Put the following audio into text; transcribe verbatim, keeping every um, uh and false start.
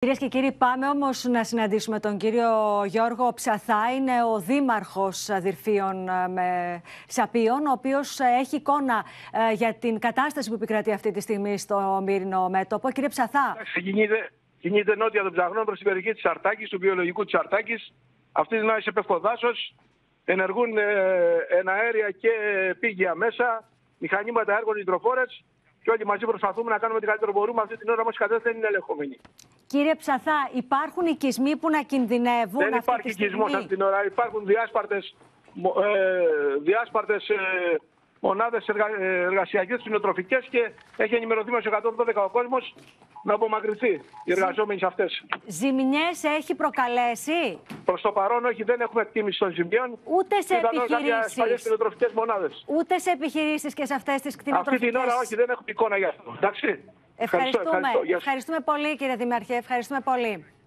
Κυρίες και κύριοι, πάμε όμως να συναντήσουμε τον κύριο Γιώργο Ψαθά. Είναι ο δήμαρχος Διρφύων Μεσαπίων, ο οποίος έχει εικόνα για την κατάσταση που επικρατεί αυτή τη στιγμή στο Μύρινο μέτωπο. Κύριε Ψαθά. Κινείται, κινείται νότια των Ψαχνών προς την περιοχή της Αρτάκης, του βιολογικού της Αρτάκης. Αυτή τη νόηση επευκοδάσος ενεργούν ε, εναέρια και πήγαια μέσα, μηχανήματα έργων συντροφόρες. Και όλοι μαζί προσπαθούμε να κάνουμε την καλύτερο μπορούμε. Αυτή την ώρα όμως η κατάσταση δεν είναι ελεγχόμενη. Κύριε Ψαθά, υπάρχουν οικισμοί που να κινδυνεύουν? Δεν αυτή υπάρχει οικισμός αυτή την ώρα. Υπάρχουν διάσπαρτες, ε, διάσπαρτες ε, μονάδες εργα, ε, εργασιακές, συνοτροφικές και έχει ενημερωθεί μας εκατόν δώδεκα ο κόσμος να απομακρυνθεί οι εργαζόμενοι σε αυτές. Ζημιές έχει προκαλέσει? Προς το παρόν, όχι, δεν έχουμε εκτίμηση των ζημιών. Ούτε σε επιχειρήσεις. Μονάδες. Ούτε σε επιχειρήσεις και σε αυτές τις κτηνοτροφικές. Αυτή την ώρα, όχι, δεν έχουμε εικόνα για αυτό. Εντάξει. Ευχαριστούμε. Ευχαριστώ, ευχαριστώ. Ευχαριστούμε πολύ, κύριε Δημαρχέ. Ευχαριστούμε πολύ.